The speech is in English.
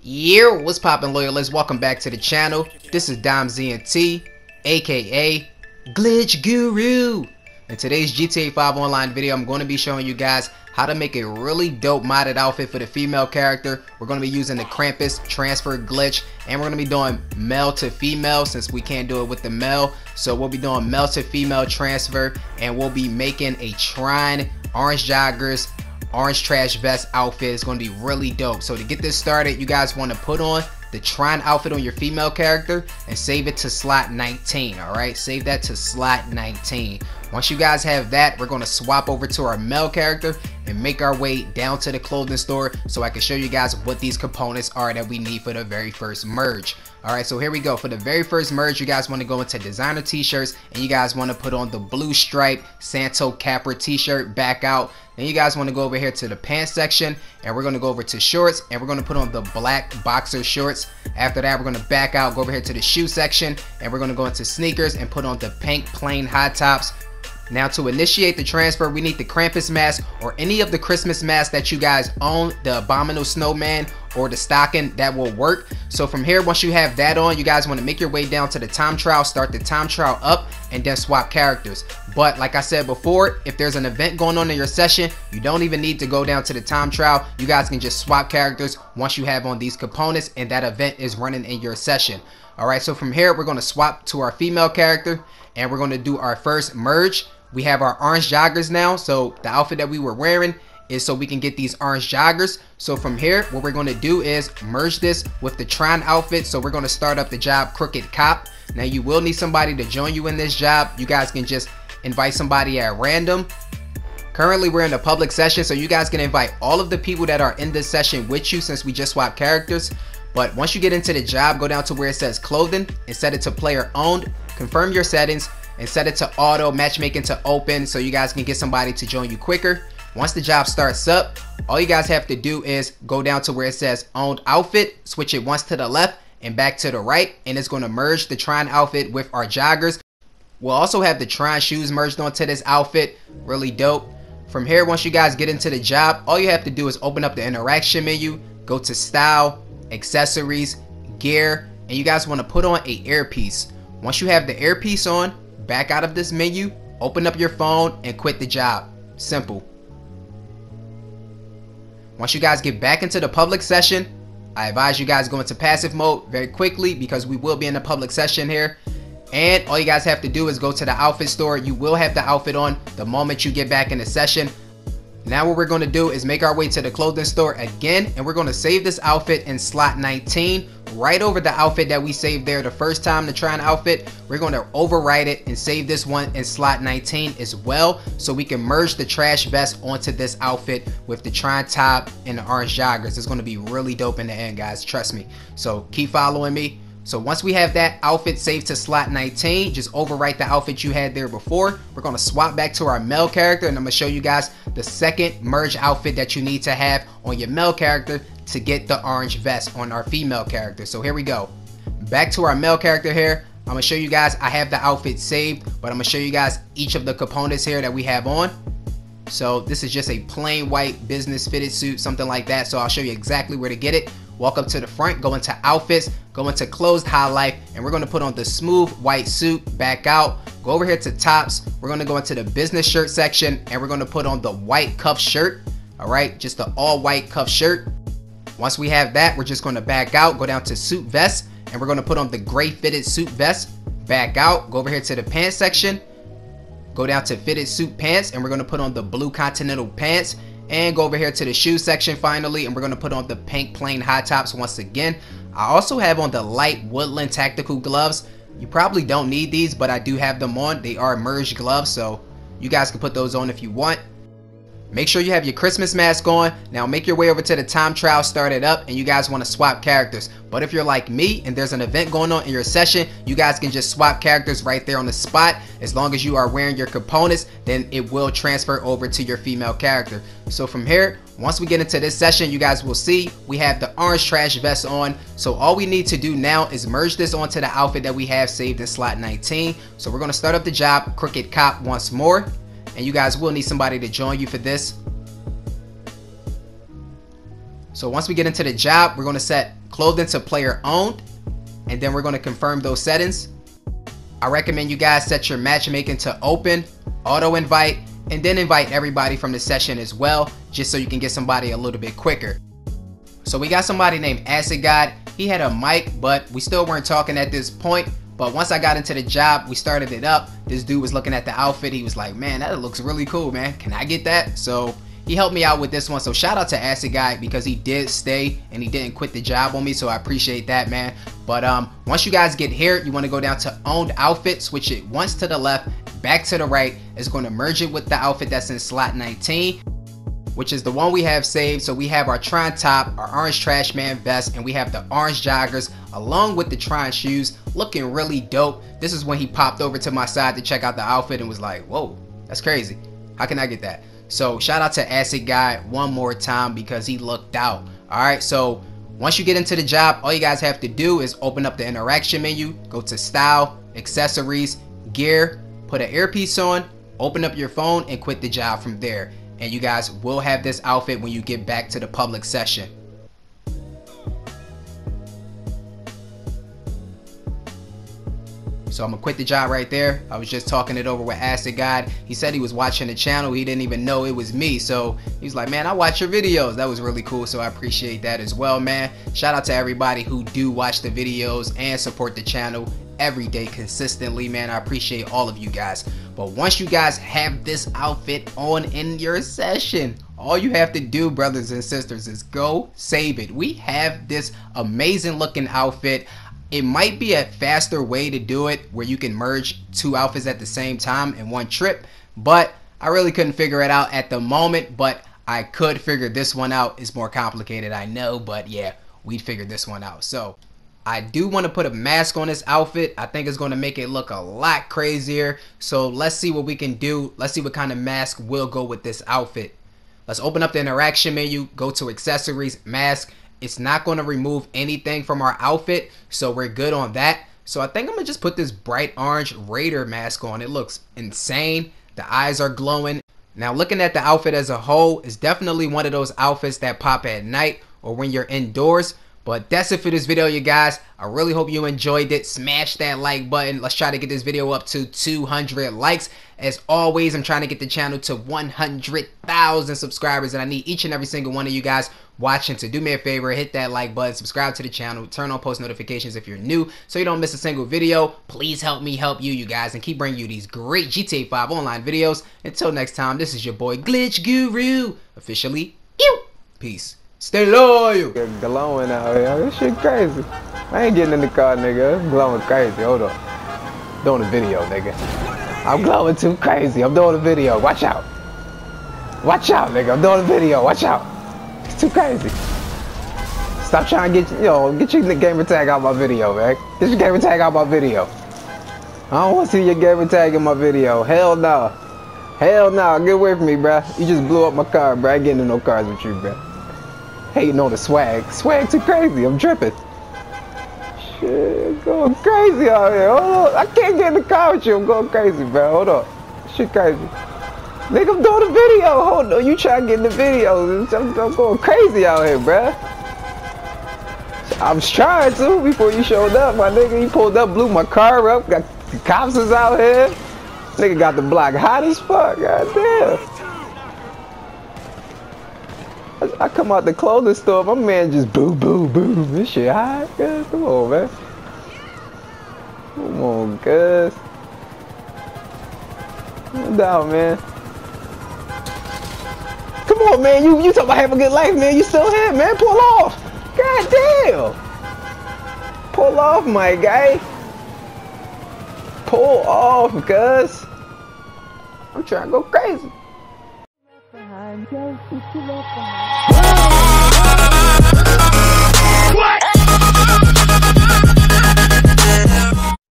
Yeah, what's poppin' loyalists? Welcome back to the channel. This is DimezEnt, aka Glitch Guru. In today's GTA 5 Online video, I'm going to be showing you guys how to make a really dope modded outfit for the female character. We're going to be using the Krampus transfer glitch, and we're going to be doing male to female since we can't do it with the male. So we'll be doing male to female transfer, and we'll be making a Trine orange joggers, orange trash vest outfit. It's going to be really dope. So to get this started, you guys want to put on the Trine outfit on your female character and save it to slot 19. Alright, save that to slot 19. Once you guys have that, we're going to swap over to our male character and make our way down to the clothing store so I can show you guys what these components are that we need for the very first merge. Alright, so here we go. For the very first merge, you guys want to go into designer t-shirts and you guys want to put on the blue stripe Santo Capra t-shirt back out. Then you guys want to go over here to the pants section, and we're going to go over to shorts, and we're going to put on the black boxer shorts. After that, we're going to back out, go over here to the shoe section, and we're going to go into sneakers and put on the pink plain high tops. Now to initiate the transfer, we need the Krampus mask or any of the Christmas masks that you guys own, the Abomino Snowman or the stocking, that will work. So from here, once you have that on, you guys want to make your way down to the time trial, start the time trial up, and then swap characters. But like I said before, if there's an event going on in your session, you don't even need to go down to the time trial. You guys can just swap characters once you have on these components and that event is running in your session. Alright, so from here, we're going to swap to our female character and we're going to do our first merge. We have our orange joggers now, so the outfit that we were wearing is so we can get these orange joggers. So from here, what we're going to do is merge this with the Tron outfit. So we're going to start up the job Crooked Cop. Now you will need somebody to join you in this job. You guys can just invite somebody at random. Currently we're in a public session, so you guys can invite all of the people that are in this session with you since we just swapped characters. But once you get into the job, go down to where it says clothing and set it to player owned. Confirm your settings and set it to auto, matchmaking to open, so you guys can get somebody to join you quicker. Once the job starts up, all you guys have to do is go down to where it says owned outfit, switch it once to the left and back to the right, and it's going to merge the Trine outfit with our joggers. We'll also have the Trine shoes merged onto this outfit. Really dope. From here, once you guys get into the job, all you have to do is open up the interaction menu, go to style, accessories, gear, and you guys want to put on an earpiece. Once you have the earpiece on, back out of this menu, open up your phone and quit the job. Simple. Once you guys get back into the public session, I advise you guys go into passive mode very quickly because we will be in the public session here. And all you guys have to do is go to the outfit store. You will have the outfit on the moment you get back in the session. Now what we're going to do is make our way to the clothing store again, and we're going to save this outfit in slot 19. Right over the outfit that we saved there the first time, the Trine outfit, we're going to override it and save this one in slot 19 as well, so we can merge the trash vest onto this outfit with the Trine top and the orange joggers. It's going to be really dope in the end, guys, trust me. So keep following me. So once we have that outfit saved to slot 19, just overwrite the outfit you had there before. We're going to swap back to our male character, and I'm going to show you guys the second merge outfit that you need to have on your male character to get the orange vest on our female character. So here we go. Back to our male character here. I'm going to show you guys, I have the outfit saved, but I'm going to show you guys each of the components here that we have on. So this is just a plain white business fitted suit, something like that. So I'll show you exactly where to get it. Walk up to the front, go into outfits, go into closed highlight, and we're going to put on the smooth white suit, back out, go over here to tops, we're going to go into the business shirt section, and we're going to put on the white cuff shirt. All right, just the all white cuff shirt. Once we have that, we're just going to back out, go down to suit vest, and we're going to put on the gray fitted suit vest, back out, go over here to the pants section, go down to fitted suit pants, and we're going to put on the blue continental pants. And go over here to the shoe section finally, and we're going to put on the pink plain high tops once again. I also have on the light woodland tactical gloves. You probably don't need these, but I do have them on. They are merged gloves, so you guys can put those on if you want. Make sure you have your Christmas mask on. Now make your way over to the time trial, start it up, and you guys want to swap characters. But if you're like me and there's an event going on in your session, you guys can just swap characters right there on the spot. As long as you are wearing your components, then it will transfer over to your female character. So from here, once we get into this session, you guys will see we have the orange trash vest on. So all we need to do now is merge this onto the outfit that we have saved in slot 19. So we're going to start up the job Crooked Cop once more, and you guys will need somebody to join you for this. So once we get into the job, we're going to set clothing to player owned, and then we're going to confirm those settings. I recommend you guys set your matchmaking to open, auto invite, and then invite everybody from the session as well, just so you can get somebody a little bit quicker. So we got somebody named Acid God. He had a mic, but we still weren't talking at this point. But once I got into the job, we started it up. This dude was looking at the outfit. He was like, man, that looks really cool, man. Can I get that? So he helped me out with this one. So shout out to Acid Guy, because he did stay and he didn't quit the job on me. So I appreciate that, man. But once you guys get here, you want to go down to owned outfit, switch it once to the left, back to the right. It's going to merge it with the outfit that's in slot 19, which is the one we have saved. So we have our Trine top, our orange trash man vest, and we have the orange joggers along with the Trine shoes, looking really dope. This is when he popped over to my side to check out the outfit and was like, whoa, that's crazy. How can I get that? So shout out to Acid Guy one more time, because he looked out. All right, so once you get into the job, all you guys have to do is open up the interaction menu, go to style, accessories, gear, put an earpiece on, open up your phone, and quit the job from there. And you guys will have this outfit when you get back to the public session. So I'm gonna quit the job right there. I was just talking it over with Acid God. He said he was watching the channel. He didn't even know it was me. So he's like, man, I watch your videos. That was really cool. So I appreciate that as well, man. Shout out to everybody who do watch the videos and support the channel every day consistently, man. I appreciate all of you guys. But once you guys have this outfit on in your session, all you have to do, brothers and sisters, is go save it. We have this amazing looking outfit. It might be a faster way to do it, where you can merge two outfits at the same time in one trip, but I really couldn't figure it out at the moment. But I could figure this one out. It's more complicated, I know, but yeah, we figured this one out. So I do want to put a mask on this outfit. I think it's going to make it look a lot crazier. So let's see what we can do. Let's see what kind of mask will go with this outfit. Let's open up the interaction menu, go to accessories, mask. It's not going to remove anything from our outfit, so we're good on that. So I think I'm going to just put this bright orange Raider mask on. It looks insane. The eyes are glowing. Now, looking at the outfit as a whole, it's definitely one of those outfits that pop at night or when you're indoors. But that's it for this video, you guys. I really hope you enjoyed it. Smash that like button. Let's try to get this video up to 200 likes. As always, I'm trying to get the channel to 100,000 subscribers, and I need each and every single one of you guys watching to do me a favor, hit that like button, subscribe to the channel, turn on post notifications if you're new so you don't miss a single video. Please help me help you guys, and keep bringing you these great GTA 5 Online videos. Until next time, this is your boy Glitch Guru, officially you. Peace. Stay loyal. You're glowing out here. This shit crazy. I ain't getting in the car, nigga. I'm glowing crazy. Hold on. Doing a video, nigga. I'm glowing too crazy. I'm doing a video. Watch out. Watch out, nigga. I'm doing a video. Watch out. It's too crazy. Stop trying to get your gamer tag out my video, man. Get your gamer tag out my video. I don't want to see your gamer tag in my video. Hell no. Hell no. Get away from me, bruh. You just blew up my car, bruh. I ain't getting in no cars with you, bruh. Hating on the swag. Swag too crazy. I'm dripping. Shit, I'm going crazy out here. Hold on. I can't get in the car with you. I'm going crazy, bro. Hold on. Shit crazy. Nigga, I'm doing a video. Hold on. You try to get in the video. I'm going crazy out here, bro. I was trying to before you showed up. My nigga, you pulled up, blew my car up. Got the cops is out here. Nigga got the block hot as fuck. Goddamn. I come out the clothing store, my man just boo, boo, boo. This shit hot, guys. Come on, man. Come on, guys. Come down, man. Come on, man. You talking about have a good life, man. You still here, man. Pull off. God damn. Pull off, my guy. Pull off, guys. I'm trying to go crazy.